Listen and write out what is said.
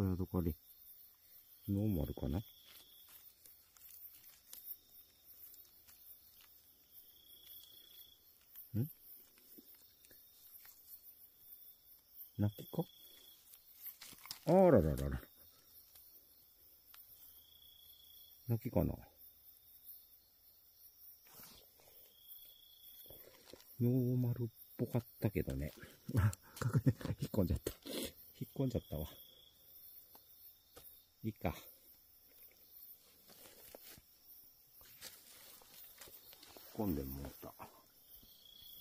これはどこあれノーマルかな。泣きか？あらららら。泣きかな？ノーマルっぽかったけどね。引っ込んじゃった。引っ込んじゃったわ。いいか。